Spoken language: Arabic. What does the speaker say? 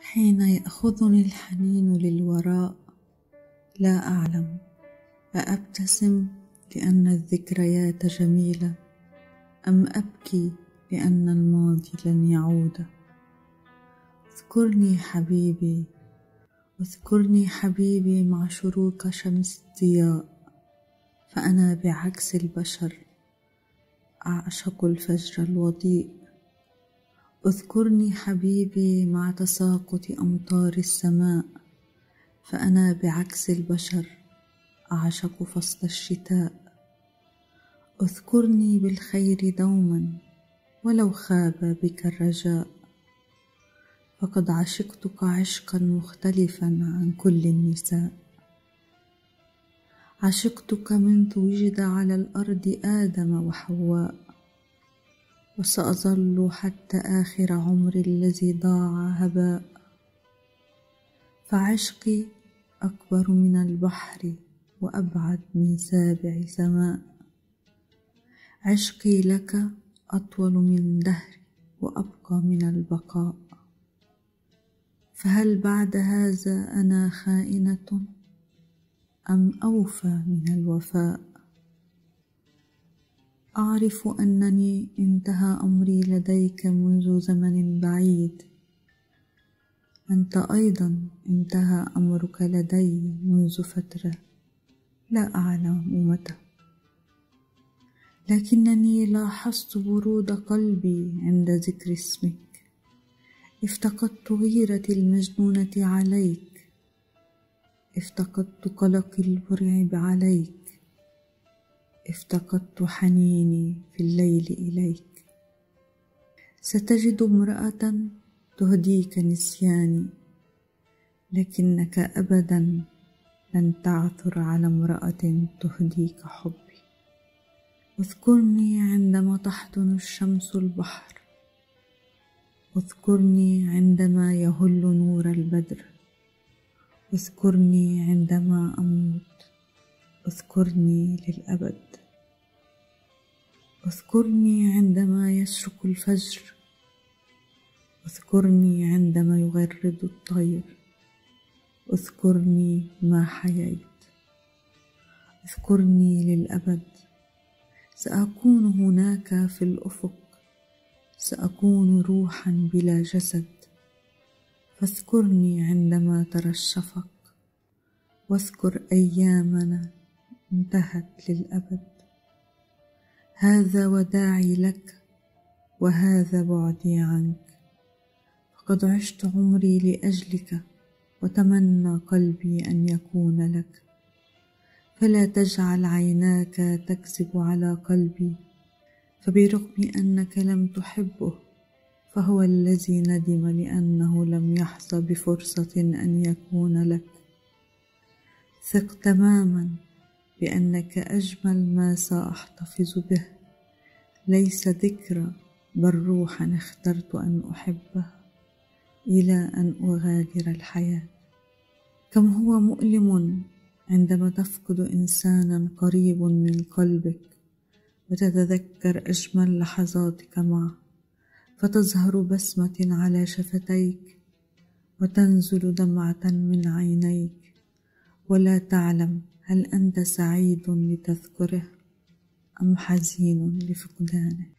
حين يأخذني الحنين للوراء لا أعلم أأبتسم لأن الذكريات جميلة أم أبكي لأن الماضي لن يعود. اذكرني حبيبي واذكرني حبيبي مع شروق شمس الضياء، فأنا بعكس البشر أعشق الفجر الوضيء. اذكرني حبيبي مع تساقط أمطار السماء، فأنا بعكس البشر أعشق فصل الشتاء. اذكرني بالخير دوما ولو خاب بك الرجاء، فقد عشقتك عشقا مختلفا عن كل النساء. عشقتك منذ وجد على الأرض آدم وحواء، وسأظل حتى آخر عمري الذي ضاع هباء. فعشقي أكبر من البحر وأبعد من سابع سماء، عشقي لك أطول من دهري وأبقى من البقاء. فهل بعد هذا أنا خائنة أم أوفى من الوفاء؟ أعرف أنني انتهى أمري لديك منذ زمن بعيد، أنت أيضا انتهى أمرك لدي منذ فترة لا أعلم متى، لكنني لاحظت برود قلبي عند ذكر اسمك، افتقدت غيرتي المجنونة عليك، افتقدت قلقي المرعب عليك، افتقدت حنيني في الليل إليك. ستجد امرأة تهديك نسياني، لكنك أبدا لن تعثر على امرأة تهديك حبي. اذكرني عندما تحضن الشمس البحر، اذكرني عندما يهل نور البدر، اذكرني عندما أموت، اذكرني للأبد. اذكرني عندما يشرق الفجر، اذكرني عندما يغرد الطير، اذكرني ما حييت، اذكرني للأبد. سأكون هناك في الأفق، سأكون روحا بلا جسد، فاذكرني عندما ترى الشفق، واذكر أيامنا انتهت للأبد. هذا وداعي لك وهذا بعدي عنك، فقد عشت عمري لأجلك وتمنى قلبي أن يكون لك، فلا تجعل عيناك تكذب على قلبي، فبرغم أنك لم تحبه فهو الذي ندم لأنه لم يحظى بفرصة أن يكون لك. ثق تماما بأنك أجمل ما سأحتفظ به، ليس ذكرى بل روحا اخترت أن أحبها إلى أن أغادر الحياة. كم هو مؤلم عندما تفقد إنسانا قريب من قلبك وتتذكر أجمل لحظاتك معه، فتظهر بسمة على شفتيك وتنزل دمعة من عينيك، ولا تعلم هل أنت سعيد لتذكره أم حزين لفقدانه.